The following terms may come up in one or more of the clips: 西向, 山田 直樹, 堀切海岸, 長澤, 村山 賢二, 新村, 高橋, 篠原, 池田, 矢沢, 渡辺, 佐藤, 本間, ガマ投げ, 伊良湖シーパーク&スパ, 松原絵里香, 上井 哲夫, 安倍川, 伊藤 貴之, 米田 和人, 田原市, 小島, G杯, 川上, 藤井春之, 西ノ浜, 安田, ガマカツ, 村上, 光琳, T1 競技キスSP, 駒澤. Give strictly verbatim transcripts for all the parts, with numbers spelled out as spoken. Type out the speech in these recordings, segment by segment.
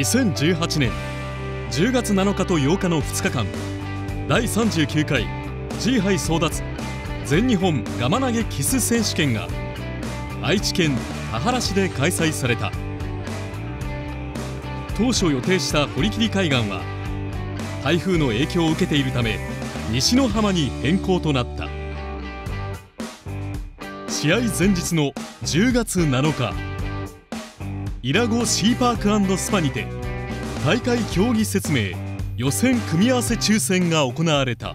にせんじゅうはちねんじゅうがつなのかとようかのふつかかん、だいさんじゅうきゅうかい G 杯争奪全日本ガマ投げキス選手権が愛知県田原市で開催された。当初予定した堀切海岸は台風の影響を受けているため西の浜に変更となった。試合前日のじゅうがつなのか、伊良湖シーパーク&スパにて大会競技説明予選組み合わせ抽選が行われた。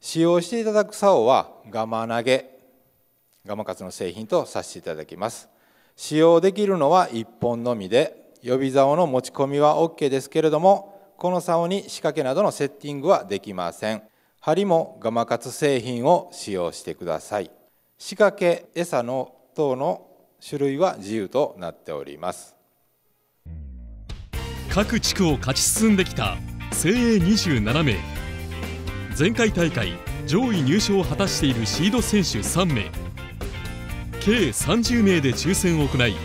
使用していただく竿はガマ投げ、ガマカツの製品とさせていただきます。使用できるのはいっぽんのみで、予備竿の持ち込みは オーケー ですけれども、この竿に仕掛けなどのセッティングはできません。針もガマカツ製品を使用してください。仕掛け、餌の等の種類は自由となっております。各地区を勝ち進んできた精鋭にじゅうななめい、前回大会上位入賞を果たしているシード選手さんめい、計さんじゅうめいで抽選を行い、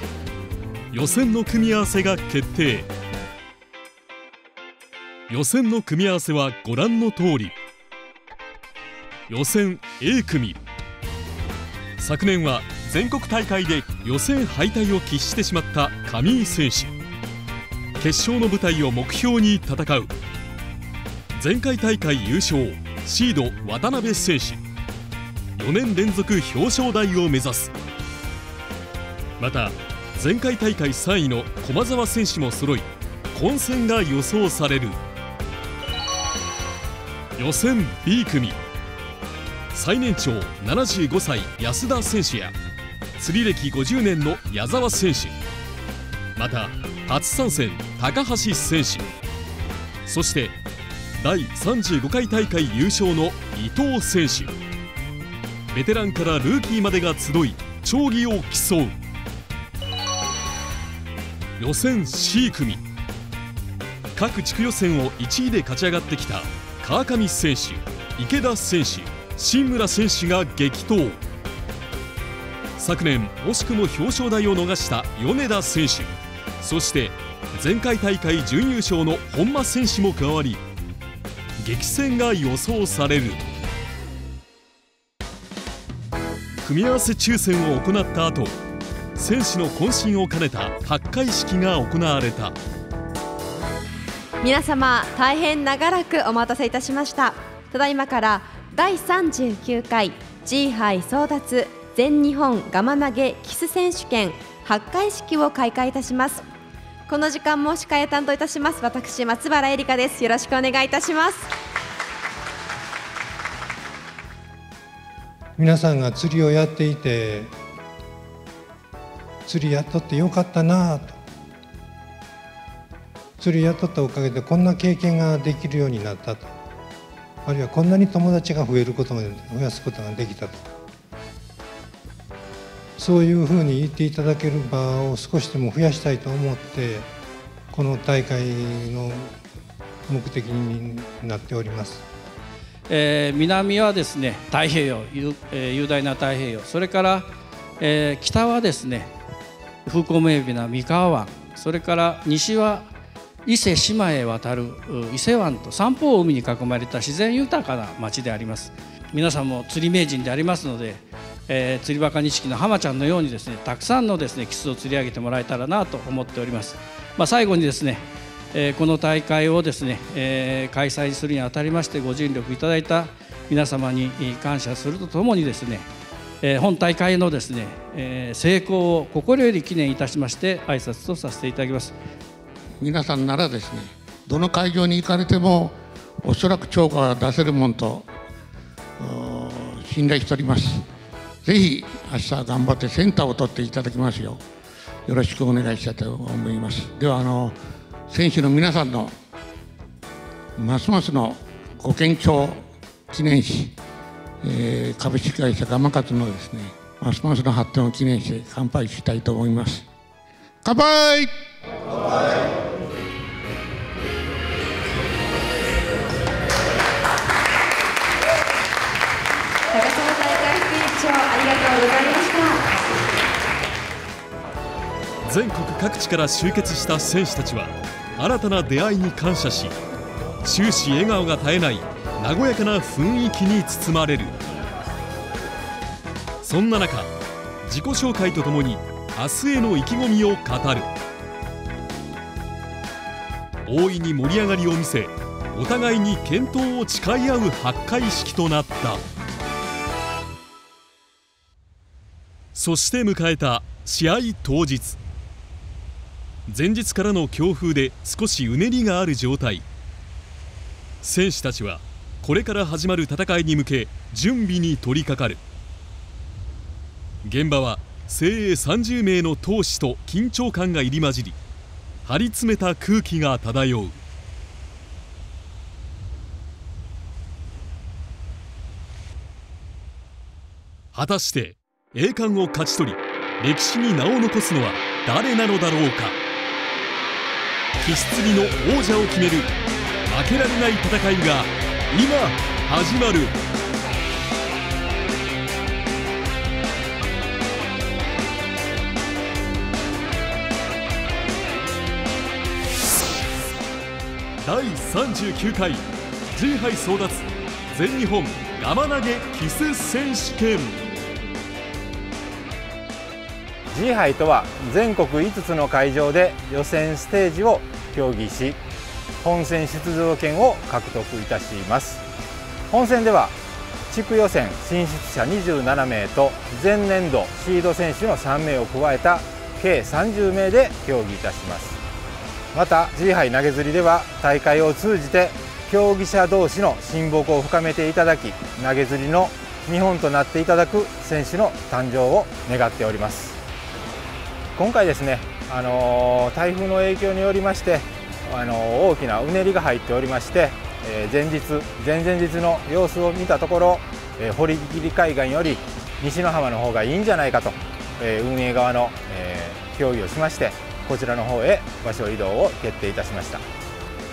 予選の組み合わせが決定。予選の組み合わせはご覧の通り。予選 エー 組、昨年は全国大会で予選敗退を喫してしまった上井選手、決勝の舞台を目標に戦う。前回大会優勝シード渡辺選手、よねん連続表彰台を目指す。また前回大会さんいの駒澤選手も揃い、混戦が予想される。予選 ビー 組、最年長ななじゅうごさい安田選手や釣り歴ごじゅうねんの矢沢選手、また初参戦高橋選手、そしてだいさんじゅうごかい大会優勝の伊藤選手、ベテランからルーキーまでが集い競技を競う。予選 シー 組、各地区予選をいちいで勝ち上がってきた川上選手、池田選手、新村選手が激闘。昨年惜しくも表彰台を逃した米田選手、そして前回大会準優勝の本間選手も加わり、激戦が予想される。組み合わせ抽選を行った後、選手の渾身を兼ねた発会式が行われた。皆様大変長らくお待たせいたしました。ただいまからだいさんじゅうきゅうかい G 杯争奪全日本ガマ投げキス選手権発会式を開会いたします。この時間も司会を担当いたします私松原絵里香です。よろしくお願いいたします。皆さんが釣りをやっていて、釣りやっとってよかったなと、釣りやっとったおかげでこんな経験ができるようになったと、あるいはこんなに友達が増えることが、増やすことができたと、そういうふうに言っていただける場を少しでも増やしたいと思って、この大会の目的になっております。えー、南はですね太平洋、雄、えー、雄大な太平洋、それから、えー、北はですね風光明媚な三河湾、それから西は伊勢志摩へ渡る伊勢湾と三方を海に囲まれた自然豊かな町であります。皆さんも釣り名人でありますので、えー、釣りバカ錦の浜ちゃんのようにですねたくさんのですねキスを釣り上げてもらえたらなと思っております。まあ、最後にですね、えー、この大会をですね、えー、開催するにあたりましてご尽力いただいた皆様に感謝するとともにですね、えー、本大会のですね、えー、成功を心より記念いたしまして挨拶とさせていただきます。皆さんならですね、どの会場に行かれてもおそらく釣果が出せるもんと信頼しております。ぜひ明日頑張ってセンターを取っていただきますようよろしくお願いしたいと思います。ではあの選手の皆さんのますますのご健勝記念し、えー、株式会社ガマカツのですねますますの発展を記念して乾杯したいと思います。乾杯。乾杯。全国各地から集結した選手たちは新たな出会いに感謝し、終始笑顔が絶えない和やかな雰囲気に包まれる。そんな中、自己紹介とともに明日への意気込みを語る。大いに盛り上がりを見せ、お互いに健闘を誓い合う発会式となった。そして迎えた試合当日。前日からの強風で少しうねりがある状態。選手たちはこれから始まる戦いに向け準備に取り掛かる。現場は精鋭さんじゅうめいの闘志と緊張感が入り混じり、張り詰めた空気が漂う。果たして栄冠を勝ち取り、歴史に名を残すのは誰なのだろうか。キス釣りの王者を決める負けられない戦いが今始まる。だいさんじゅうきゅうかい G 杯争奪全日本玉投げキス選手権。 G 杯とは全国いつつの会場で予選ステージを競技し、本戦出場権を獲得いたします。本戦では地区予選進出者にじゅうななめいと前年度シード選手のさんめいを加えた計さんじゅうめいで競技いたします。また G 杯投げ釣りでは大会を通じて競技者同士の親睦を深めていただき、投げ釣りの見本となっていただく選手の誕生を願っております。今回ですね、あのー、台風の影響によりましてあのー、大きなうねりが入っておりまして、えー、前日前々日の様子を見たところ、えー、堀切海岸より西の浜の方がいいんじゃないかと、えー、運営側の、えー、協議をしまして、こちらの方へ場所移動を決定いたしました。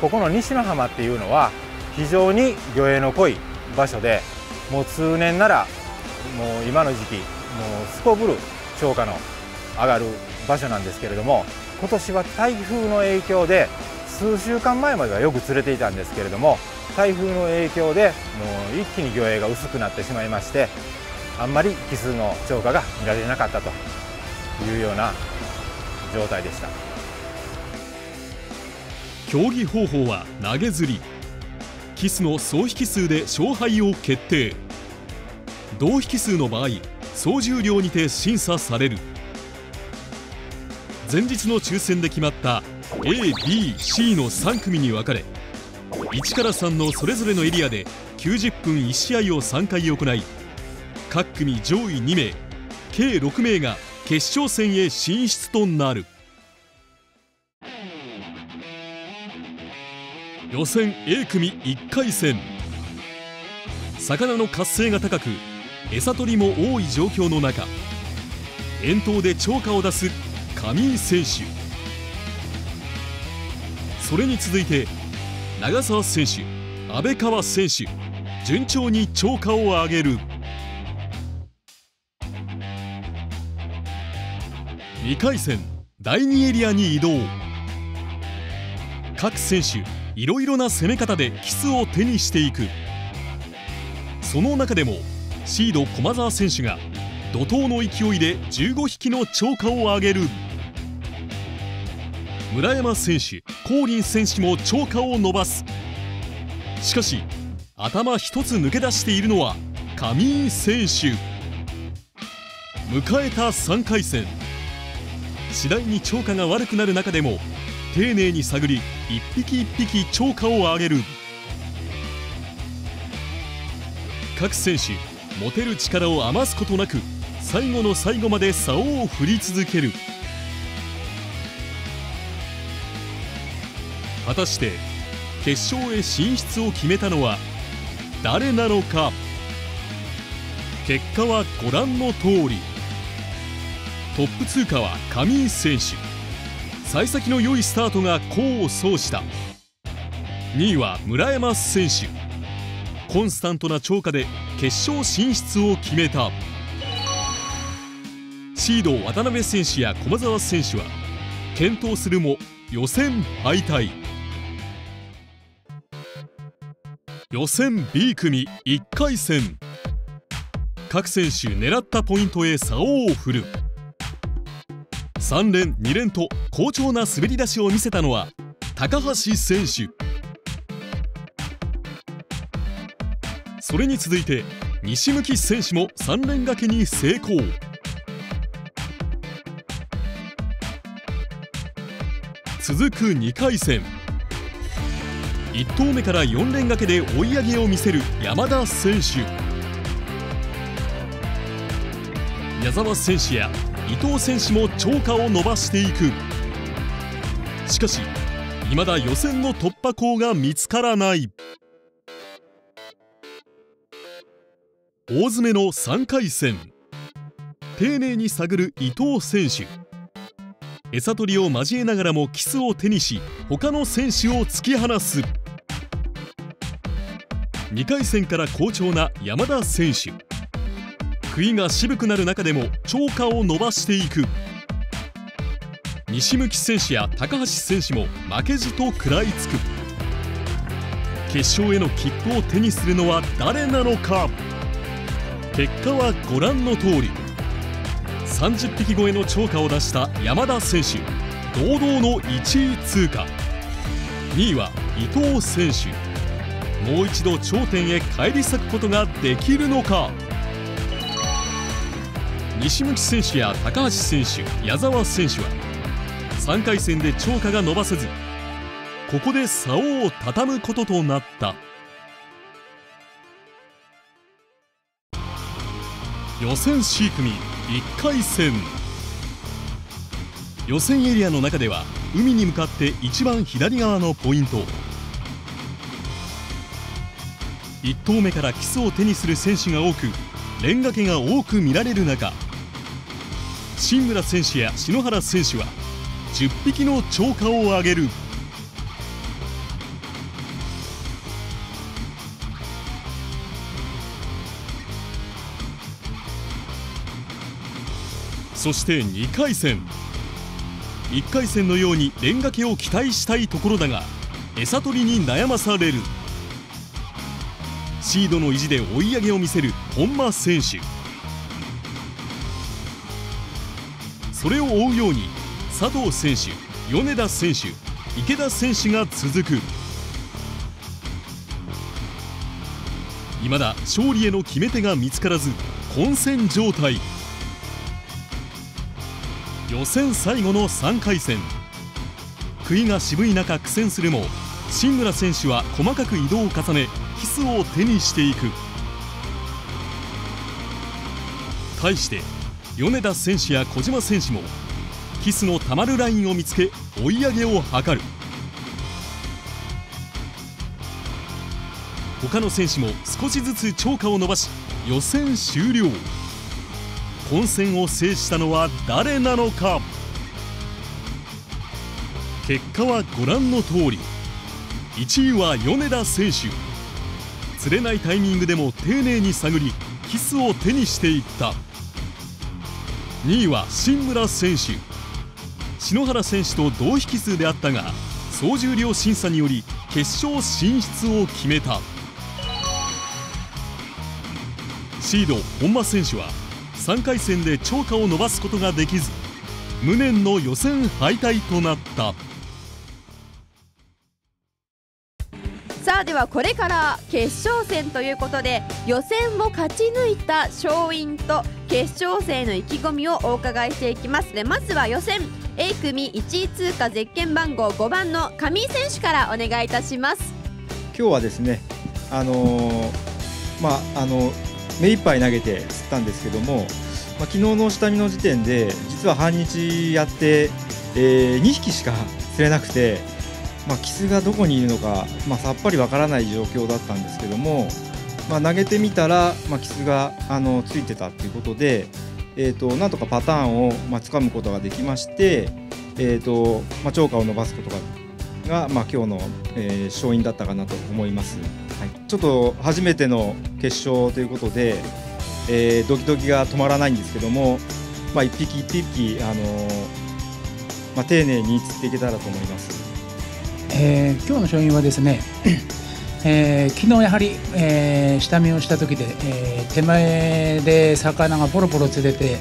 ここの西の浜っていうのは非常に魚影の濃い場所で、もう通年ならもう今の時期もうすこぶる釣果の上がる場所なんですけれども、今年は台風の影響で数週間前まではよく釣れていたんですけれども、台風の影響でもう一気に魚影が薄くなってしまいまして、あんまりキスの釣果が見られなかったというような状態でした。競技方法は投げ釣り。キスの総引き数で勝敗を決定。同引き数の場合、総重量にて審査される。前日の抽選で決まった エービーシー のさんくみに分かれ、いちからさんのそれぞれのエリアできゅうじゅっぷんいちしあいをさんかい行い、各組上位にめい計ろくめいが決勝戦へ進出となる。予選 エーくみいっかいせん、魚の活性が高く餌取りも多い状況の中、遠投で釣果を出す上井選手、それに続いて長澤選手、安倍川選手、順調に釣果を上げる。にかいせんだいにエリアに移動。各選手いろいろな攻め方でキスを手にしていく。その中でもシード駒澤選手が怒涛の勢いでじゅうごひきの釣果を上げる。村山選手、光琳選手も釣果を伸ばす。しかし頭一つ抜け出しているのは上井選手。迎えたさんかいせん、次第に釣果が悪くなる中でも丁寧に探り、一匹一匹釣果を上げる。各選手持てる力を余すことなく最後の最後まで竿を振り続ける。果たして決勝へ進出を決めたのは誰なのか。結果はご覧の通り。トップ通過は上井選手。幸先の良いスタートが功を奏した。にいは村山選手。コンスタントな釣果で決勝進出を決めた。シード渡辺選手や駒澤選手は健闘するも予選敗退。予選 ビー 組いっかい戦、各選手狙ったポイントへ竿を振る。さん連に連と好調な滑り出しを見せたのは高橋選手。それに続いて西向選手もさん連掛けに成功。続くにかい戦、いち投目からよん連掛けで追い上げを見せる山田選手。矢澤選手や伊藤選手も釣果を伸ばしていく。しかし未だ予選の突破口が見つからない。大詰めのさんかい戦、丁寧に探る伊藤選手。餌取りを交えながらもキスを手にし、他の選手を突き放す。にかい戦から好調な山田選手、杭が渋くなる中でも釣果を伸ばしていく。西向選手や高橋選手も負けじと食らいつく。決勝への切符を手にするのは誰なのか。結果はご覧の通り。さんじゅっぴき超えの釣果を出した山田選手、堂々のいちい通過。にいは伊藤選手。もう一度頂点へ返り咲くことができるのか。西向選手や高橋選手、矢澤選手はさんかい戦で釣果が伸ばせず、ここで竿を畳むこととなった。予選 シー 組いっかい戦、予選エリアの中では海に向かって一番左側のポイント。いち投目からキスを手にする選手が多く、連掛けが多く見られる中、新村選手や篠原選手はじゅっぴきの釣果を上げる。そしてにかい戦、いっかい戦のように連掛けを期待したいところだが、餌取りに悩まされる。シードの意地で追い上げを見せる本間選手。それを追うように佐藤選手、米田選手、池田選手が続く。未だ勝利への決め手が見つからず混戦状態。予選最後のさんかい戦、杭が渋い中苦戦するも、新村選手は細かく移動を重ねキスを手にしていく。対して米田選手や小島選手もキスのたまるラインを見つけ追い上げを図る。他の選手も少しずつ釣果を伸ばし予選終了。混戦を制したのは誰なのか。結果はご覧の通り。いちいは米田選手。釣れないタイミングでも丁寧に探りキスを手にしていった。にいは新村選手。篠原選手と同匹数であったが、総重量審査により決勝進出を決めた。シード本間選手はさんかい戦で釣果を伸ばすことができず、無念の予選敗退となった。さあ、ではこれから決勝戦ということで、予選を勝ち抜いた勝因と決勝戦への意気込みをお伺いしていきます。で、まずは予選 エー 組いちい通過、ゼッケン番号ごばんの上井選手からお願いいたします。今日はですね、あのー、まああのー目いっぱい投げて釣ったんですけども、まあ、昨日の下見の時点で実は半日やって、えー、にひきしか釣れなくて、まあ、キスがどこにいるのか、まあ、さっぱりわからない状況だったんですけども、まあ、投げてみたら、まあ、キスがあのついてたということで、えー、となんとかパターンを、まあ、掴むことができまして、えーとまあ、釣果を伸ばすことが、がまあ、今日の、えー、勝因だったかなと思います。はい、ちょっと初めての決勝ということで、えー、ドキドキが止まらないんですけども、まあ、一匹一匹、あのーまあ、丁寧に釣っていけたらと思います。えー、今日の勝因はですねえー、昨日やはり、えー、下見をした時で、えー、手前で魚がポロポロ釣れて、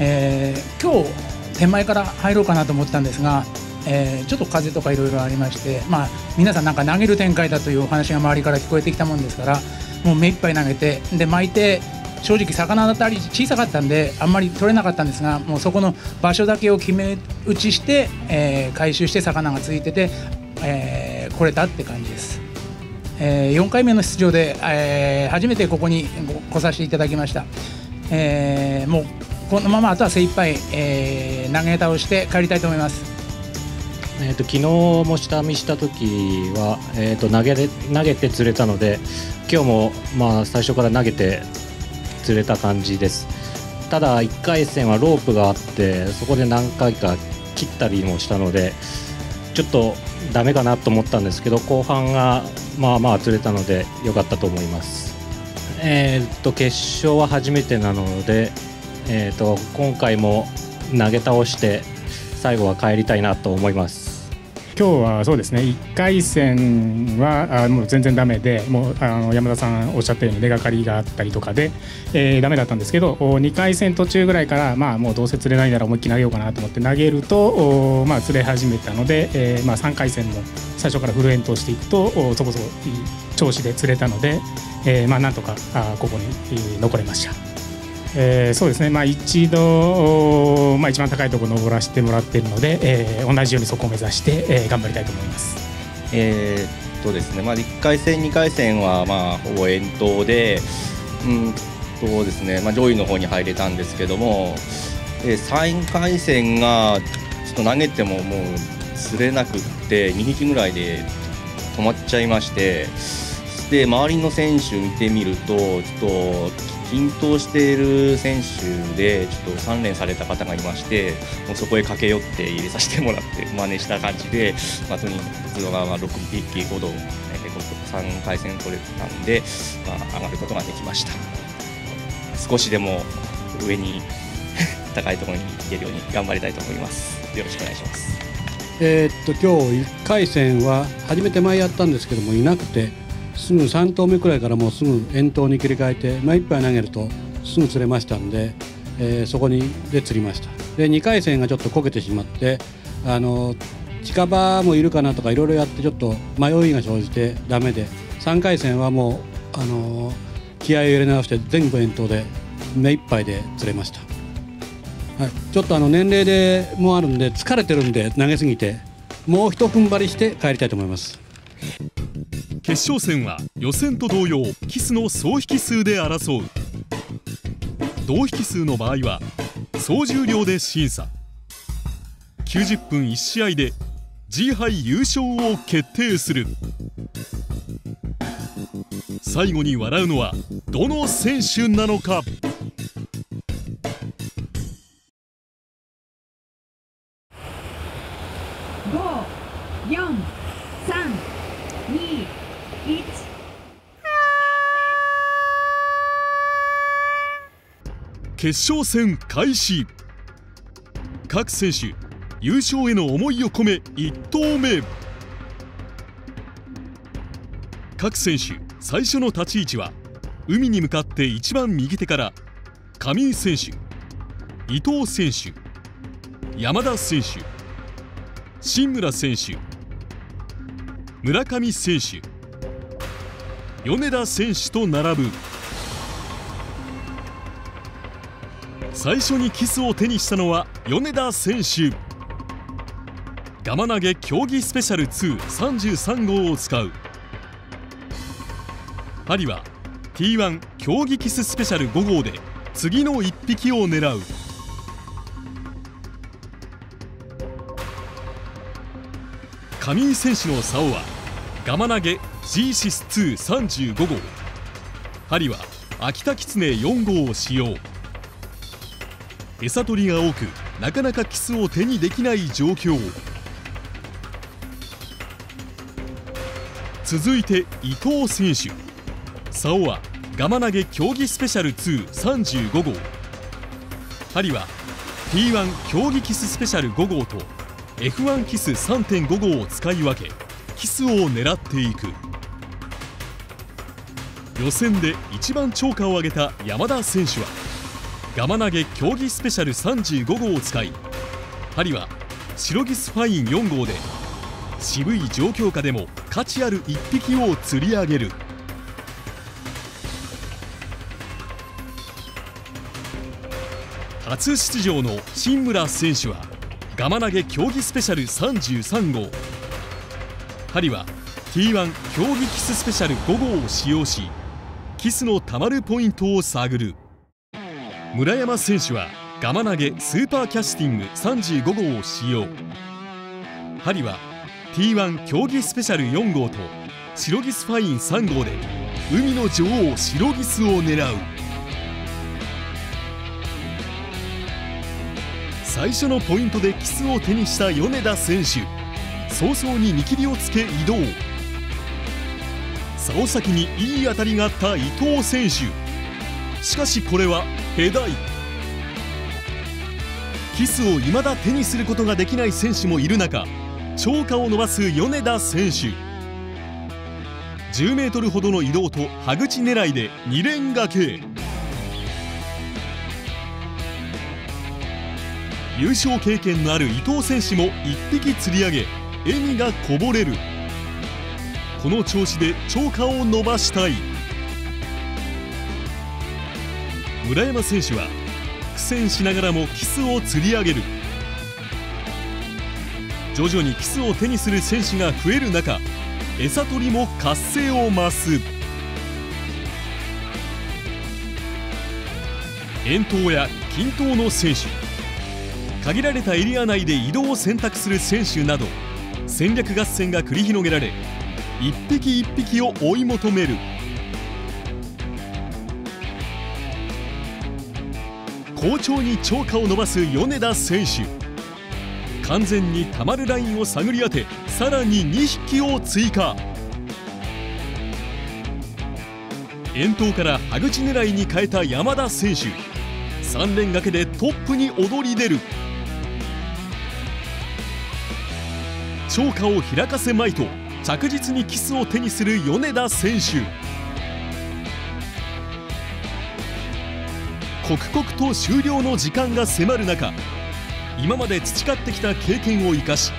えー、今日手前から入ろうかなと思ったんですが、えー、ちょっと風とかいろいろありまして、まあ、皆さんなんか投げる展開だというお話が周りから聞こえてきたもんですから、もう目いっぱい投げて、で巻いて、正直魚だったり小さかったんであんまり取れなかったんですが、もうそこの場所だけを決め打ちして、えー、回収して魚がついてて、えー、来れたって感じです。えー、よんかいめの出場で、えー、初めてここに来させていただきました。えー、もうこのままあとは精一杯、えー、投げ倒して帰りたいと思います。えーと、昨日も下見した時は、えーと、投げで、投げて釣れたので、今日もまあ最初から投げて釣れた感じです。ただいっかい戦はロープがあって、そこで何回か切ったりもしたので、ちょっとダメかなと思ったんですけど、後半がまあまあ釣れたので良かったと思います。えー、と決勝は初めてなので、えー、と今回も投げ倒して最後は帰りたいなと思います。今日はそうですね、いっかい戦はあもう全然ダメで、もうあの山田さんおっしゃったように出がかりがあったりとかで、えー、ダメだったんですけど、にかい戦途中ぐらいから、まあ、もうどうせ釣れないなら思いっきり投げようかなと思って投げると、まあ、釣れ始めたので、えーまあ、さんかい戦も最初からフルエントしていくとそこそこいい調子で釣れたので、えーまあ、なんとかあここに残れました。えー、そうですね、まあ、一度、まあ、一番高いところ登らせてもらっているので、えー、同じようにそこを目指して、えー、頑張りたいと思います。えーっとですねまあ、いっかい戦、にかい戦は、まあ、ほぼ遠投で、うんとですねまあ、上位の方に入れたんですけども、えー、さんかい戦がちょっと投げてももう釣れなくってにひきぐらいで止まっちゃいまして、で周りの選手見てみるとちょっと均等している選手でちょっと鍛錬された方がいまして、もうそこへ駆け寄って入れさせてもらって真似した感じで、まあ、とにかく鉄道がろっぴきほど、えー、さんかい戦取れたんで、まあ、上がることができました。少しでも上に高いところに行けるように頑張りたいと思います。よろしくお願いします。えっと今日いっかい戦は初めて前やったんですけども、いなくてすぐさん投目くらいからもうすぐ遠投に切り替えて、まあ、いっぱい投げるとすぐ釣れましたんで、えー、そこにで釣りました。でにかい戦がちょっとこけてしまって、あの近場もいるかなとかいろいろやってちょっと迷いが生じてダメで、さんかい戦はもうあの気合を入れ直して全部遠投で目いっぱいで釣れました。はい、ちょっとあの年齢でもあるんで疲れてるんで、投げすぎてもうひと踏ん張りして帰りたいと思います。決勝戦は予選と同様、キスの総引き数で争う。同引き数の場合は総重量で審査、きゅうじゅっぷんいち試合で G 杯優勝を決定する。最後に笑うのはどの選手なのか。決勝戦開始。各選手優勝への思いを込めいち投目。各選手最初の立ち位置は海に向かって一番右手から上井選手、伊藤選手、山田選手、新村選手、村上選手、米田選手と並ぶ。最初にキスを手にしたのは米田選手。ガマ投げ競技スペシャルにさんじゅうさんごうを使う。針は ティーワン 競技キススペシャルごごうで次のいっぴきを狙う。上井選手の竿はガマ投げ G シスにさんごう、針は秋田キツネよんごうを使用。餌取りが多く、なかなかキスを手にできない状況。続いて伊藤選手、竿はガマ投げ競技スペシャルにさんごう、針は ティーワン 競技キススペシャルごごうとエフワン キス さんてんご 号を使い分けキスを狙っていく。予選で一番釣果を上げた山田選手はガマ投げ競技スペシャルさんじゅうご号を使い、針は白ギスファインよん号で渋い状況下でも価値あるいっぴきを釣り上げる。初出場の新村選手はガマ投げ競技スペシャルさんじゅうさん号、針は ティーワン 競技キススペシャルご号を使用しキスのたまるポイントを探る。村山選手はガマ投げスーパーキャスティングさんじゅうご号を使用、針は ティーワン 競技スペシャルよん号と白ギスファインさん号で海の女王白ギスを狙う。最初のポイントでキスを手にした米田選手、早々に見切りをつけ移動。竿先にいい当たりがあった伊藤選手、しかしこれはヘダイ。キスをいまだ手にすることができない選手もいる中、釣果を伸ばす米田選手、じゅうメートルほどの移動と歯口狙いでに連がけ。優勝経験のある伊藤選手もいっぴき釣り上げ笑みがこぼれる。この調子で釣果を伸ばしたい。村山選手は苦戦しながらもキスを釣り上げる。徐々にキスを手にする選手が増える中、餌取りも活性を増す。遠投や近投の選手、限られたエリア内で移動を選択する選手など戦略合戦が繰り広げられ、一匹一匹を追い求める。好調に釣果を伸ばす米田選手、完全にたまるラインを探り当て、さらににひきを追加。遠投から歯口狙いに変えた山田選手、さん連がけでトップに躍り出る。釣果を開かせまいと着実にキスを手にする米田選手、刻々と終了の時間が迫る中、今まで培ってきた経験を生かし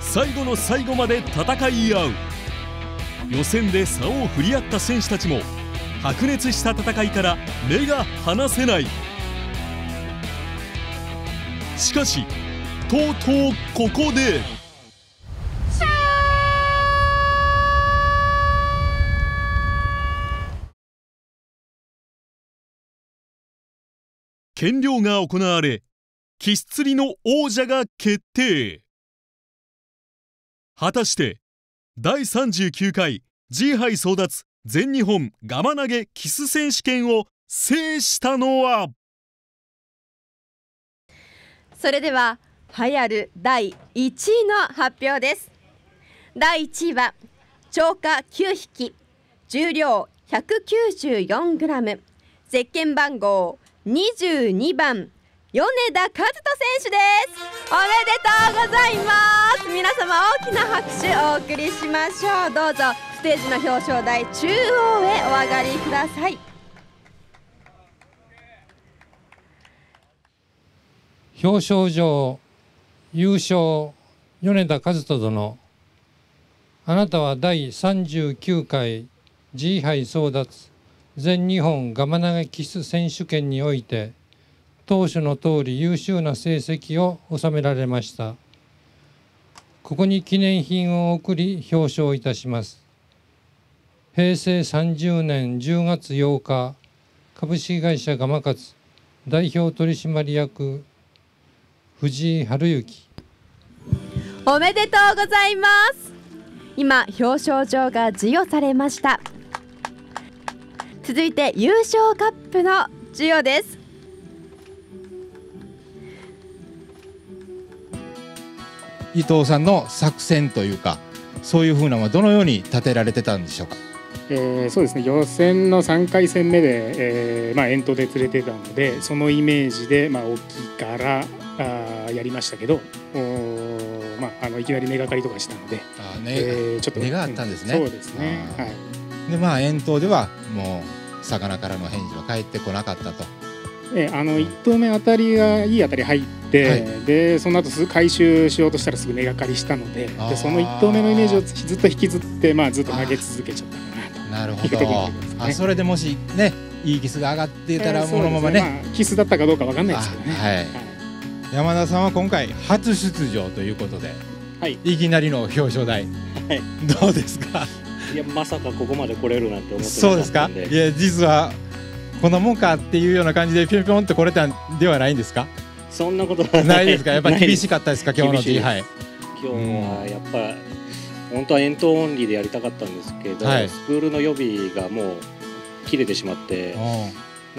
最後の最後まで戦い合う。予選で竿を振り合った選手たちも白熱した戦いから目が離せない。しかしとうとうここで。減量が行われ、キス釣りの王者が決定。果たしてだいさんじゅうきゅうかい G 杯争奪全日本ガマ投げキス選手権を制したのは。それでは栄えあるだいいちいの発表です。だいいちいは釣果きゅうひき、重量 ひゃくきゅうじゅうよんグラム、 ゼッケン番号にじゅうにばん、米田和人選手です。おめでとうございます。皆様大きな拍手をお送りしましょう。どうぞステージの表彰台中央へお上がりください。表彰状優勝米田和人殿、あなたはだいさんじゅうきゅうかい G 杯争奪全日本ガマ投げキス選手権において当初の通り優秀な成績を収められました。ここに記念品を贈り表彰いたします。へいせいさんじゅうねんじゅうがつようか、株式会社ガマカツ代表取締役藤井春之。おめでとうございます。今表彰状が授与されました。続いて優勝カップの授与です。伊藤さんの作戦というか、そういうふうなのはどのように立てられてたんでしょうか。えー、そうですね、予選のさんかいせんめで、えーまあ、遠投で釣れてたので、そのイメージで、まあ、沖からあやりましたけど、あのいきなり根がかりとかしたので、あ、ね、えー、ちょっと根があったんですね。そうですね。はい。で、まあ遠投ではもう魚からの返事は返ってこなかったと。えー、あの一投目当たりがいい当たり入って、はい、でその後すぐ回収しようとしたらすぐ根がかりしたので、でその一投目のイメージをずっと引きずって、まあずっと投げ続けちゃったかなと。なるほど。あ、それでもしね、いいキスが上がっていたら、そのままね、キスだったかどうかわかんないですけどね。はい。山田さんは今回初出場ということで、はい、いきなりの表彰台、はい、どうですか。いや、まさかここまで来れるなんて思ってなかったんで。そうですか。いや、実はこんなもんかっていうような感じでピョンピョンって来れたんではないんですか。そんなことはないですか。やっぱり厳しかったですか、今日の G 杯。今日はやっぱ、うん、本当は遠投オンリーでやりたかったんですけど、はい、スクールの予備がもう切れてしまって、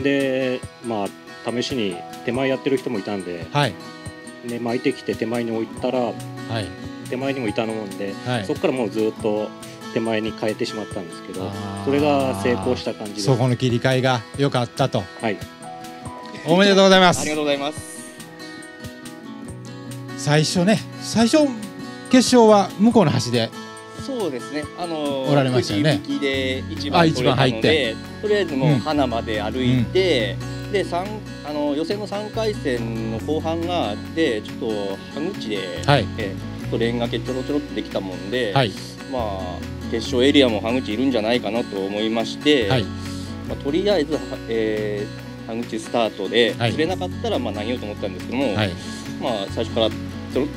で、まあ試しに手前やってる人もいたんで、はい、で巻いてきて手前に置いたら、はい、手前にもいたのもんで、はい、そこからもうずっと手前に変えてしまったんですけど、それが成功した感じです。そこの切り替えが良かったと。はい、おめでとうございます。ありがとうございます。最初ね、最初決勝は向こうの端で、そうですね、あのおられましたよね。藤引きで一番取れたので、とりあえずもう花まで歩いて、うんうん、であの予選のさんかい戦の後半がでちょっと半口で、はい、えちょっとレンガけちょろちょろってできたもんで、はい、まあ、決勝エリアも半口いるんじゃないかなと思いまして、はい、まあ、とりあえず、えー、半口スタートで、はい、釣れなかったらまあ投げようと思ったんですけども、はい、まあ、最初から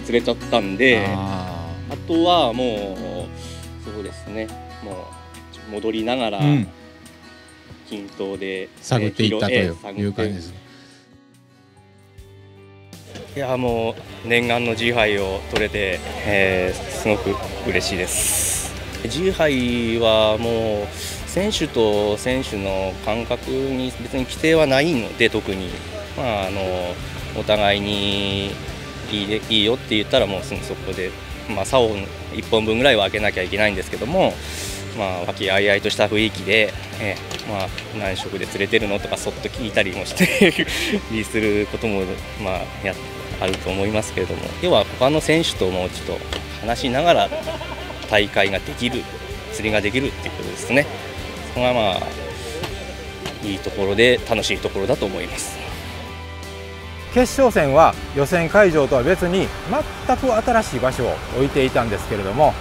釣れちゃったんで、 あ, あとはもうそうですね、もう戻りながら、うん、均等で探っていったという感じです。いや、もう念願の G 杯を取れて、えー、すごく嬉しいです。G 杯はもう選手と選手の感覚に別に規定はないので、特にまああのお互いにいいでいいよって言ったらもうすぐそこで、まあ、差をいっぽんぶんぐらいは開けなきゃいけないんですけども。まあ、和気あいあいとした雰囲気で、えーまあ、何色で釣れてるのとかそっと聞いたりもしてすることも、まあ、やあると思いますけれども、要は他の選手ともちょっと話しながら大会ができる、釣りができるっていうことですね。それがまあいいところで楽しいところだと思います。決勝戦は予選会場とは別に全く新しい場所を置いていたんですけれども、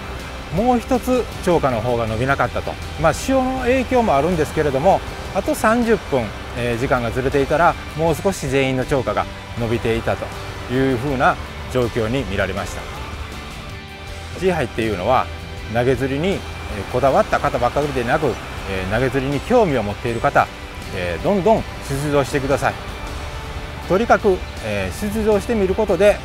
もう一つ釣果の方が伸びなかったと、まあ、潮の影響もあるんですけれども、あとさんじゅっぷん、えー、時間がずれていたらもう少し全員の釣果が伸びていたというふうな状況に見られました。 G 杯っていうのは投げ釣りにこだわった方ばかりでなく、えー、投げ釣りに興味を持っている方、えー、どんどん出場してください。とにかく、えー、出場してみることで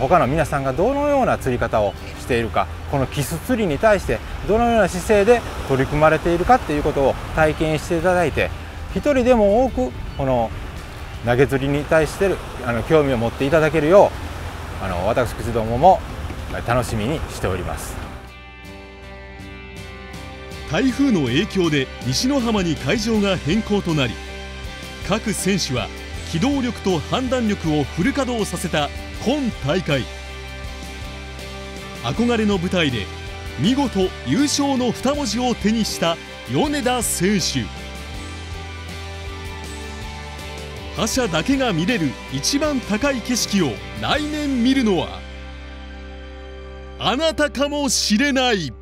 他の皆さんがどのような釣り方をしているか、このキス釣りに対してどのような姿勢で取り組まれているかっていうことを体験していただいて、一人でも多くこの投げ釣りに対してあの興味を持っていただけるよう、あの私口どもも楽しみにしております。台風の影響で西の浜に会場が変更となり、各選手は機動力と判断力をフル稼働させた今大会、憧れの舞台で見事優勝のに文字を手にした米田選手。覇者だけが見れる一番高い景色を来年見るのはあなたかもしれない。